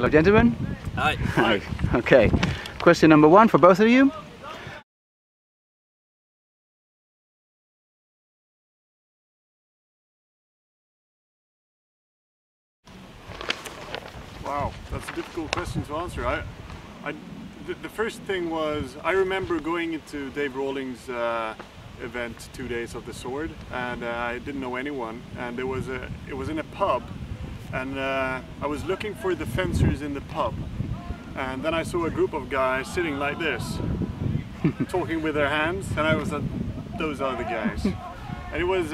Hello, gentlemen. Hi. Hi. Okay. Question number one for both of you. Wow, that's a difficult question to answer. The first thing was, I remember going into Dave Rawlings' event, 2 Days of the Sword, and I didn't know anyone, and there was it was in a pub, and I was looking for the fencers in the pub, and then I saw a group of guys sitting like this, talking with their hands, and I was like, those are the guys. And it was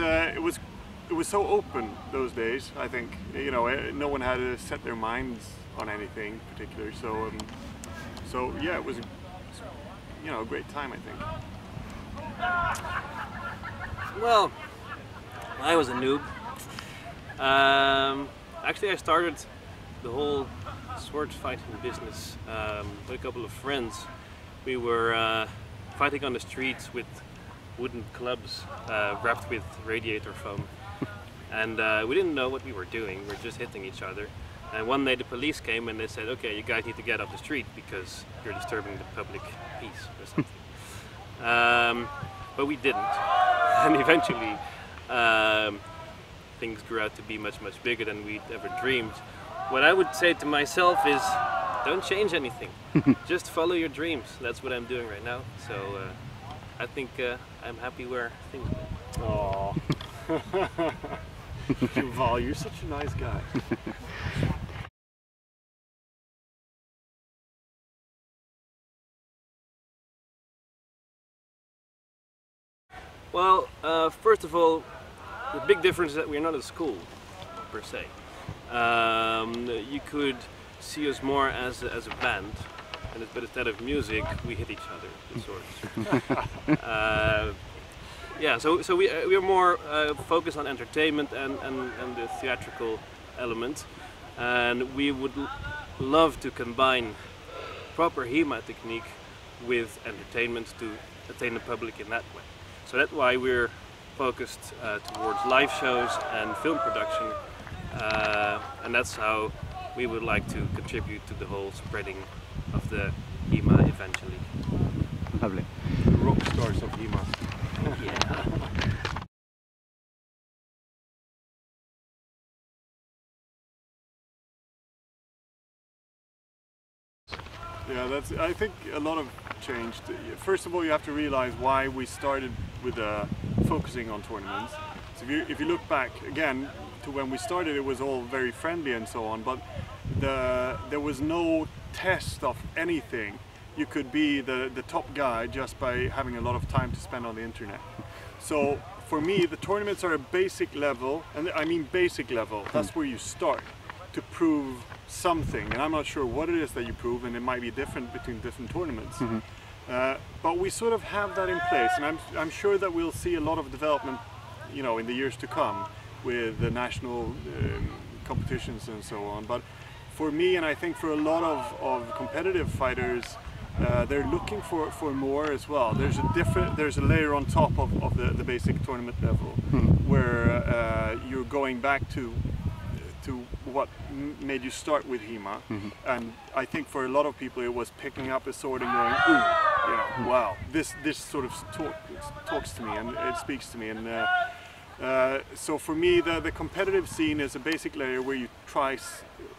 so open those days. I think, you know, no one had to set their minds on anything particular, so so yeah, it was, you know, a great time, I think. Well, I was a noob. Actually, I started the whole sword fighting business with a couple of friends. We were fighting on the streets with wooden clubs wrapped with radiator foam. And we didn't know what we were doing, we were just hitting each other. And one day the police came and they said, okay, you guys need to get off the street because you're disturbing the public peace or something. But we didn't, and eventually things grew out to be much bigger than we'd ever dreamed. What I would say to myself is, don't change anything, just follow your dreams. That's what I'm doing right now, so I think I'm happy where things are. Aww. Youval, you're such a nice guy. Well, first of all, the big difference is that we're not at school, per se. You could see us more as a band, but instead of music, we hit each other, in sorts. Yeah, so we are more focused on entertainment and the theatrical element. And we would love to combine proper HEMA technique with entertainment to attain the public in that way. So that's why we're focused towards live shows and film production, and that's how we would like to contribute to the whole spreading of the HEMA eventually. Lovely. The rock stars of HEMA. Yeah. Yeah, that's, I think, a lot of changed. First of all, you have to realize why we started with focusing on tournaments. So if you look back again to when we started, it was all very friendly and so on, but there was no test of anything. You could be the top guy just by having a lot of time to spend on the internet. So for me, the tournaments are a basic level, and I mean basic level, that's where you start to prove something, and I'm not sure what it is that you prove, and it might be different between different tournaments. Mm-hmm. But we sort of have that in place, and I'm sure that we'll see a lot of development, you know, in the years to come with the national competitions and so on. But for me, and I think for a lot of competitive fighters, they're looking for more as well. There's a layer on top of the basic tournament level, mm-hmm. where you're going back to what made you start with HEMA, mm-hmm. and I think for a lot of people it was picking up a sword and going, ooh, you know, wow, this sort of talks to me, and it speaks to me, and so for me the competitive scene is a basic layer where you try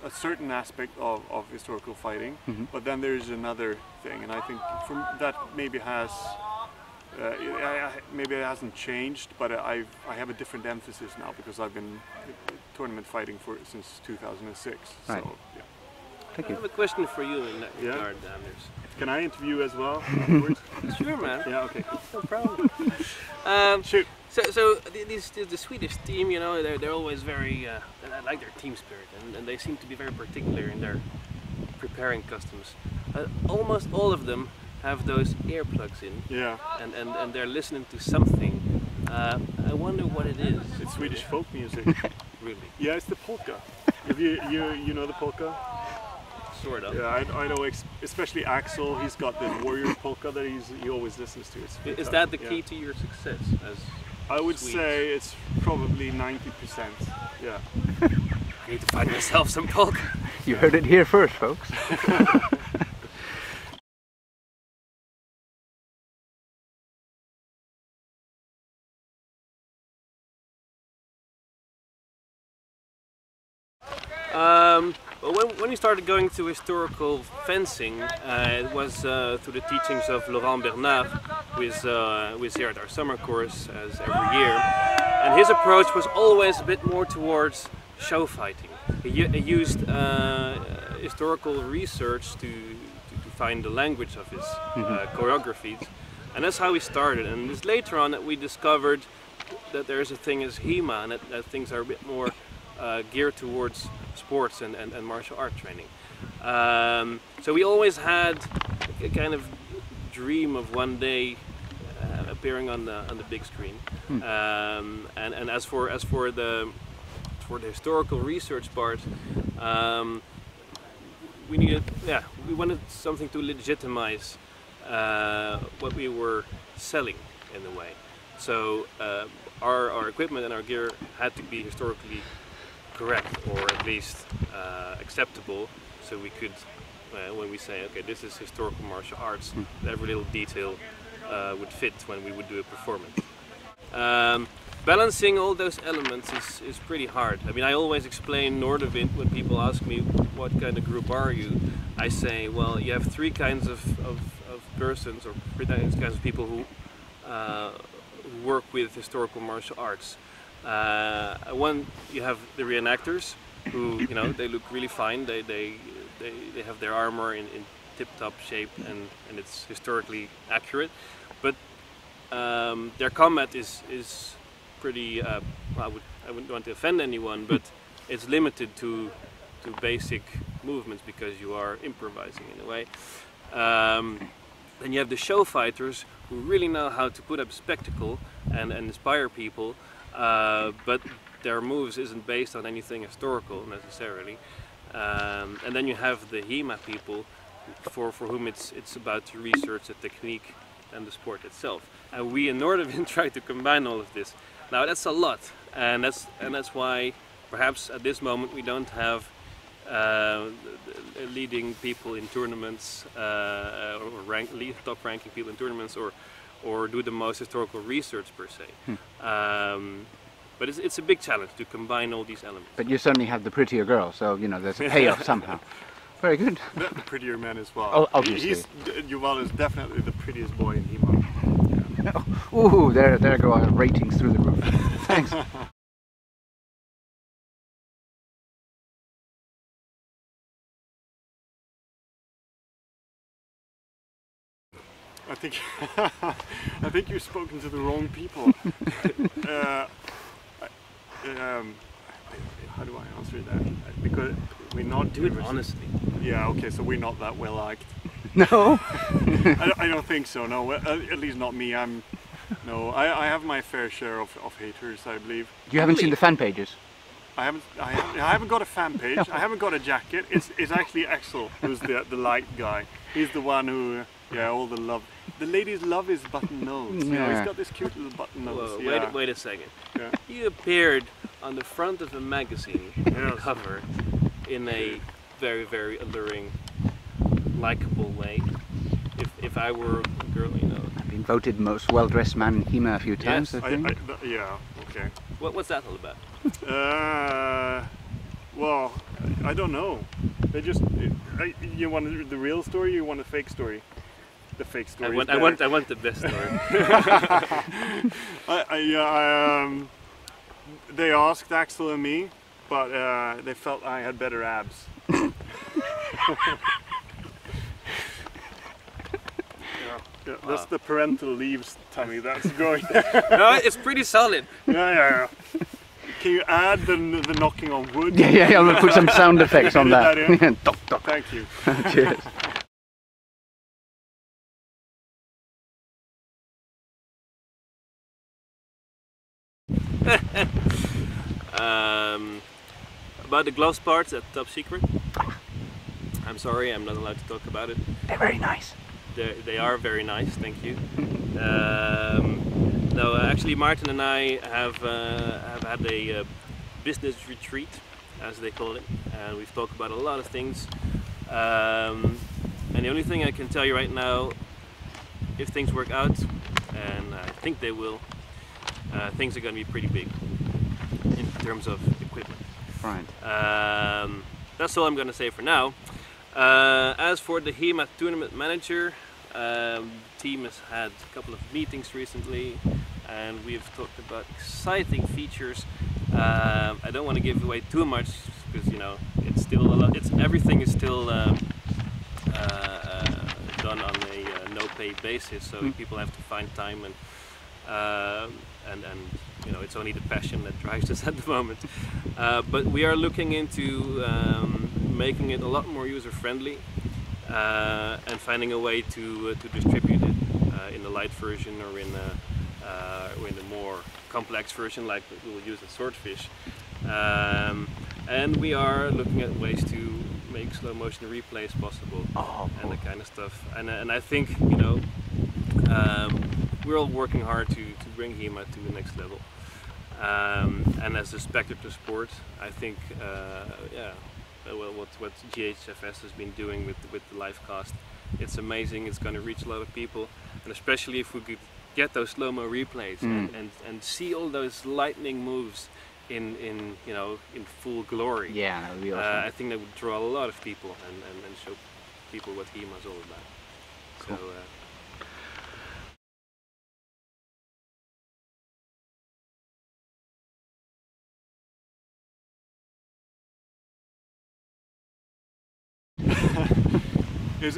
a certain aspect of historical fighting, mm-hmm. but then there's another thing, and I think from that maybe has maybe it hasn't changed, but I have a different emphasis now because I've been tournament fighting since 2006. Right. So, yeah. Thank you. I have a question for you in that regard, Anders. Can I interview as well? Sure, man. Yeah, okay. No problem. Shoot. So the Swedish team, you know, they're always very. I like their team spirit, and they seem to be very particular in their preparing customs. Almost all of them have those earplugs in, yeah, and they're listening to something. I wonder what it is. It's Swedish folk music. Really? Yeah, it's the polka. If you know the polka? Sort of. Yeah, I know, especially Axel, he's got the warrior polka that he always listens to. Is that the key to your success? As I would say it's probably 90%. Yeah. I need to find myself some polka. You heard it here first, folks. When we started going to historical fencing, it was through the teachings of Laurent Bernard, who is here at our summer course as every year. And his approach was always a bit more towards show fighting. He used historical research to find the language of his choreographies. And that's how we started. And it's later on that we discovered that there is a thing as HEMA, and that things are a bit more geared towards sports and martial art training. So we always had a kind of dream of one day appearing on the big screen. And as for the historical research part, we wanted something to legitimize what we were selling in a way. So our equipment and our gear had to be historically correct, or at least acceptable, so we could, when we say, okay, this is historical martial arts, every little detail would fit when we would do a performance. Balancing all those elements is pretty hard. I mean, I always explain Noorderwind when people ask me, what kind of group are you? I say, well, you have three kinds of persons, or three kinds of people who work with historical martial arts. One, you have the reenactors, who, you know, they look really fine, they have their armor in tip-top shape, and it's historically accurate, but their combat is pretty, I wouldn't want to offend anyone, but it's limited to basic movements because you are improvising in a way. Then you have the show fighters, who really know how to put up spectacle and inspire people. But their moves isn't based on anything historical necessarily, and then you have the HEMA people, for whom it's about to research the technique and the sport itself. And we in Noorderwind try to combine all of this. Now that's a lot, and that's why perhaps at this moment we don't have leading people in tournaments, or top ranking people in tournaments, or do the most historical research per se. But it's a big challenge to combine all these elements. But you certainly have the prettier girl, so you know there's a payoff somehow. Very good. The prettier man as well. Oh, obviously. Youval is definitely the prettiest boy in HEMA. Yeah. Ooh, there go our ratings through the roof. Thanks. I think you've spoken to the wrong people. How do I answer that? Because we're not... Do it honestly. Yeah, okay, so we're not that well liked. No? I don't think so, no. At least not me. I have my fair share of haters, I believe. You haven't seen the fan pages? I haven't got a fan page. No. I haven't got a jacket. It's actually Axel who's the light guy. He's the one who... Yeah, all the love. The ladies love his button nose. Yeah. You know, he's got this cute little button nose. Whoa, yeah. wait a second. Yeah. He appeared on the front of a magazine cover in a very, very alluring, likable way. If I were a girl, you know. I've been voted most well-dressed man in HEMA a few times, yes, I think. Yeah, okay. What's that all about? Well, I don't know. They just... You want the real story or you want the fake story? The fake story. I want the best story. They asked Axel and me, but they felt I had better abs. Yeah, that's the parental leaves, Tommy. That's going. No, it's pretty solid. Yeah. Can you add the knocking on wood? Yeah, I'm going to put some sound effects on that. Doc. Thank you. Cheers. About the gloves parts, that's top secret. I'm sorry, I'm not allowed to talk about it. They're very nice. They are very nice, thank you. No, actually Martin and I have had a business retreat as they call it, and we've talked about a lot of things. And the only thing I can tell you right now, if things work out, and I think they will, things are going to be pretty big in terms of equipment. Right. That's all I'm going to say for now. As for the HEMA Tournament Manager, the team has had a couple of meetings recently, and we've talked about exciting features. I don't want to give away too much because, you know, it's still a lot. Everything is still done on a no-pay basis, so people have to find time and you know, it's only the passion that drives us at the moment. But we are looking into making it a lot more user-friendly and finding a way to distribute it in the light version or in the more complex version like we will use in Swordfish. And we are looking at ways to make slow motion replays possible. Oh, cool. And that kind of stuff. And I think, you know, we're all working hard to bring HEMA to the next level. And as a spectator sport, I think, yeah, well, what GHFS has been doing with the live cast, it's amazing. It's going to reach a lot of people, and especially if we could get those slow-mo replays and see all those lightning moves in you know, in full glory. Yeah, that would be awesome. I think that would draw a lot of people and show people what HEMA is all about. Cool. So,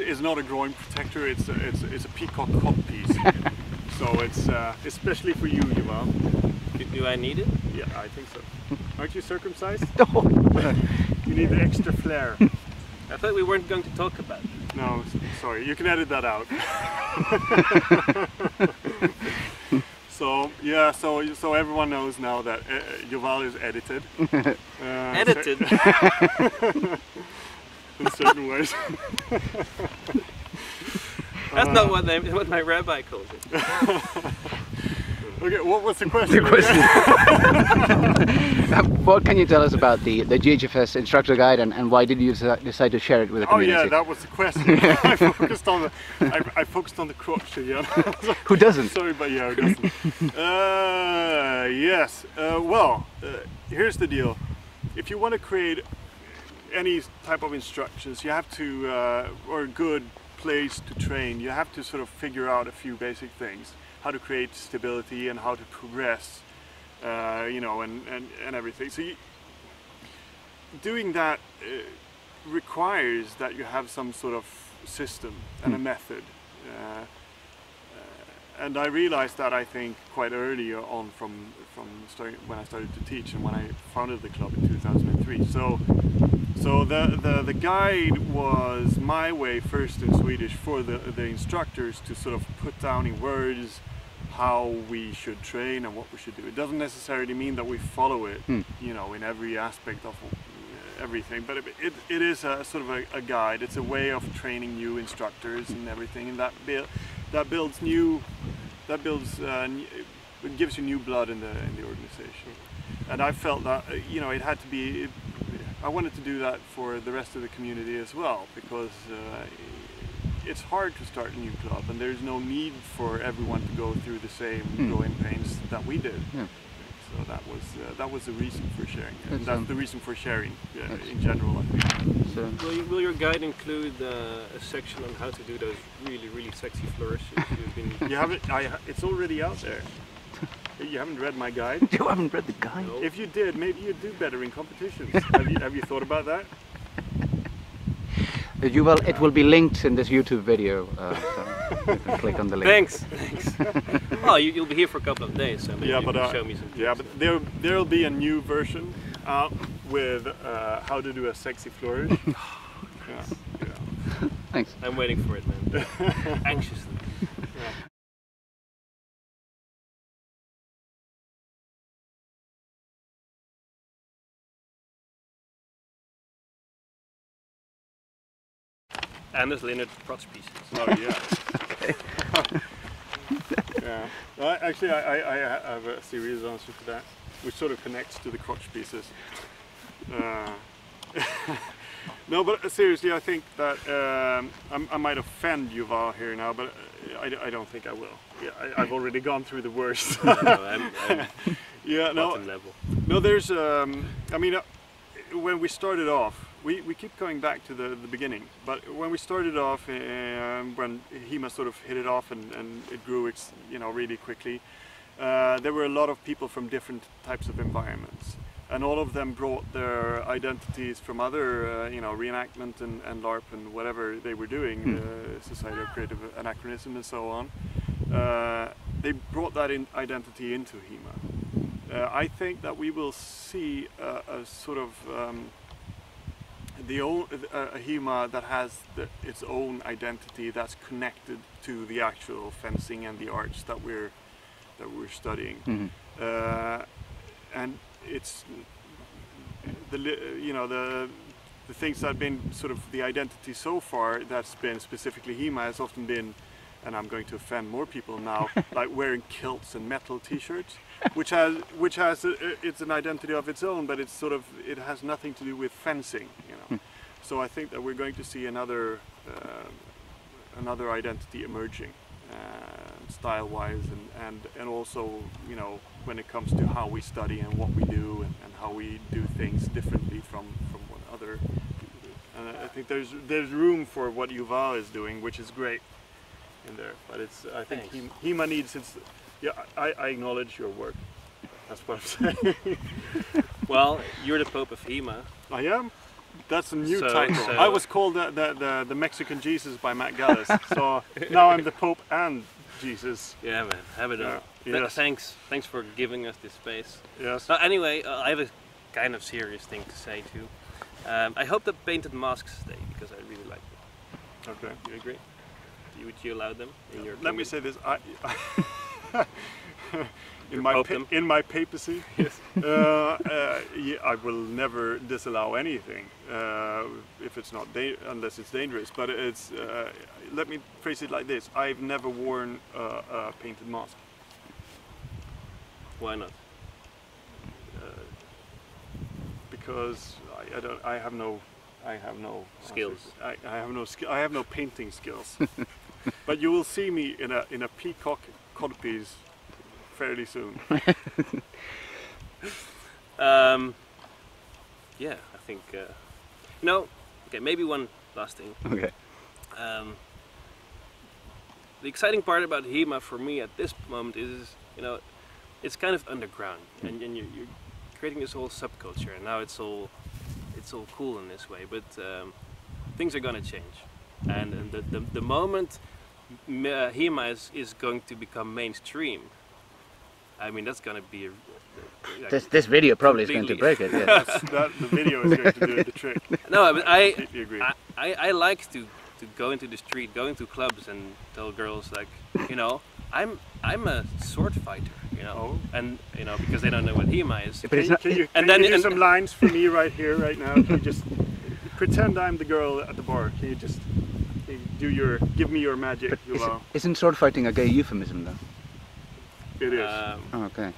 it's not a groin protector, it's a peacock cod piece. So it's especially for you, Youval. Do I need it? Yeah, I think so. Aren't you circumcised? No. You need the extra flair. I thought we weren't going to talk about it. No, sorry, you can edit that out. So yeah, so everyone knows now that Youval is edited. Edited. In certain ways. That's not what my rabbi calls it. Okay, what was the question? The question. What can you tell us about the GHFS instructor guide, and why did you decide to share it with the community? Oh yeah, that was the question. I focused on the crotch again. Who doesn't? Sorry, but yeah, who doesn't? Yes. Well, here's the deal. If you want to create any type of instructions, you have to, or a good place to train, you have to sort of figure out a few basic things, how to create stability and how to progress, you know, and everything. So doing that requires that you have some sort of system and a method. And I realized that, I think, quite early on from when I started to teach and when I founded the club in 2003. So the guide was my way, first in Swedish, for the instructors to sort of put down in words how we should train and what we should do. It doesn't necessarily mean that we follow it, you know, in every aspect of everything, but it is a sort of a guide. It's a way of training new instructors and everything, and that gives you new blood in the organization. And I felt that, you know, it had to be. I wanted to do that for the rest of the community as well, because it's hard to start a new club, and there's no need for everyone to go through the same growing pains that we did. Yeah. So that was the reason for sharing, and that's the reason for sharing in general, I think. So. Will your guide include a section on how to do those really sexy flourishes? You haven't. It's already out there. You haven't read my guide? You haven't read the guide? No. If you did, maybe you'd do better in competitions. Have you thought about that? Youval, it will be linked in this YouTube video, so you can click on the link. Thanks. Well, you'll be here for a couple of days, so maybe you can show me some things. Yeah, but there'll be a new version out with how to do a sexy flourish. Yeah. Thanks. I'm waiting for it, man. Anxiously. Yeah. Anders Linnard crotch pieces. Oh yeah. Yeah. Well, actually, I have a serious answer to that, which sort of connects to the crotch pieces. No, but seriously, I think that I might offend Youval here now, but I don't think I will. Yeah, I've already gone through the worst. No, I'm yeah, no, level. No, there's. I mean, when we started off, we keep going back to the beginning. But when we started off, when HEMA sort of hit it off and it grew, its really quickly. There were a lot of people from different types of environments. And all of them brought their identities from other, reenactment and LARP and whatever they were doing, Society of Creative Anachronism and so on. They brought that identity into HEMA. I think that we will see a sort of a HEMA that has its own identity that's connected to the actual fencing and the arts that we're studying. And it's the things that have been sort of the identity so far that's been specifically HEMA has often been, and I'm going to offend more people now, like wearing kilts and metal t-shirts, which has an identity of its own, but it's sort of, it has nothing to do with fencing, So I think that we're going to see another identity emerging. Style-wise and also, when it comes to how we study and what we do and how we do things differently from one other. And I think there's room for what Youval is doing, which is great in there. But it's, I think HEMA needs its. Yeah, I acknowledge your work. That's what I'm saying. Well, you're the Pope of HEMA. I am. That's a new title. So I was called the Mexican Jesus by Matt Gallis, so now I'm the Pope and Jesus. Yeah, man, have it up. Yes. Thanks for giving us this space. Yes. Now, anyway, I have a kind of serious thing to say too. I hope the painted masks stay because I really like them. Okay. You agree? Would you allow them? In your Let me say this. In my papacy, yes. I will never disallow anything if it's not unless it's dangerous. But it's let me phrase it like this: I've never worn a painted mask. Why not? Because I don't. I have no skills. I have no painting skills. But you will see me in a peacock codpiece fairly soon. Yeah, I think okay, maybe one last thing. Okay. The exciting part about HEMA for me at this moment is it's kind of underground and you're creating this whole subculture, and now it's all cool in this way, but things are gonna change, and the moment HEMA is going to become mainstream, I mean, that's gonna be. This video probably is going to break it. Yeah. The video is going to do the trick. No, but I completely agree. I like to go into the street, go into clubs, and tell girls like, I'm a sword fighter, and because they don't know what HEMA is. But it's not, can you do some lines for me right here, right now? Can you just pretend I'm the girl at the bar? Can you just give me your magic? But isn't sword fighting a gay euphemism though? It is. Oh, okay.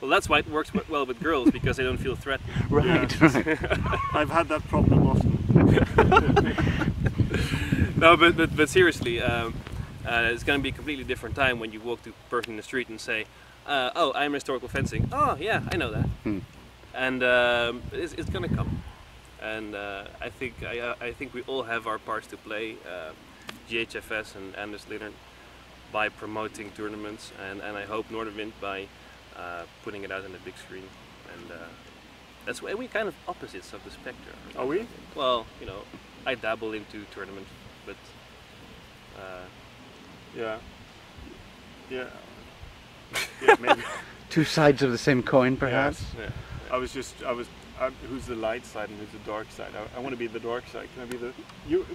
Well, that's why it works well with girls, because they don't feel threatened. Right. I've had that problem often. No, but seriously, it's going to be a completely different time when you walk to a person in the street and say, "Oh, I'm historical fencing." Oh, yeah, I know that. And it's going to come. And I think we all have our parts to play. GHFS and Anders Linnard by promoting tournaments, and I hope Noorderwind by putting it out on the big screen, and that's why we're kind of opposites of the spectrum. Are we? Well, I dabble into tournaments, but yeah, maybe. Two sides of the same coin, perhaps. Yes. Yeah. I was who's the light side and who's the dark side? I want to be the dark side. Can I be the?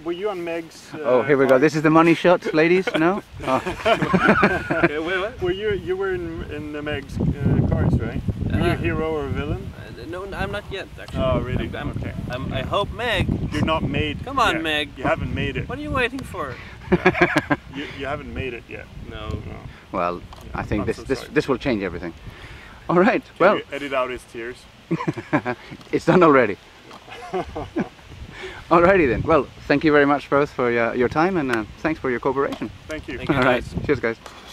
Were you on Meg's? Oh, here we go. This is the money shot, ladies. No. Oh. Okay, wait, what? You were in the Meg's cars, right? Were you a hero or a villain? No, I'm not yet. Actually. Oh, really? I hope Meg. You're not made. Come on, yet. Meg. You haven't made it. What are you waiting for? Yeah. You haven't made it yet. No. Well, yeah, I think this will change everything. All right. Can you edit out his tears? It's done already. Alrighty then. Well, thank you very much both for your time and thanks for your cooperation. Thank you. Thank you. All right. Cheers, guys.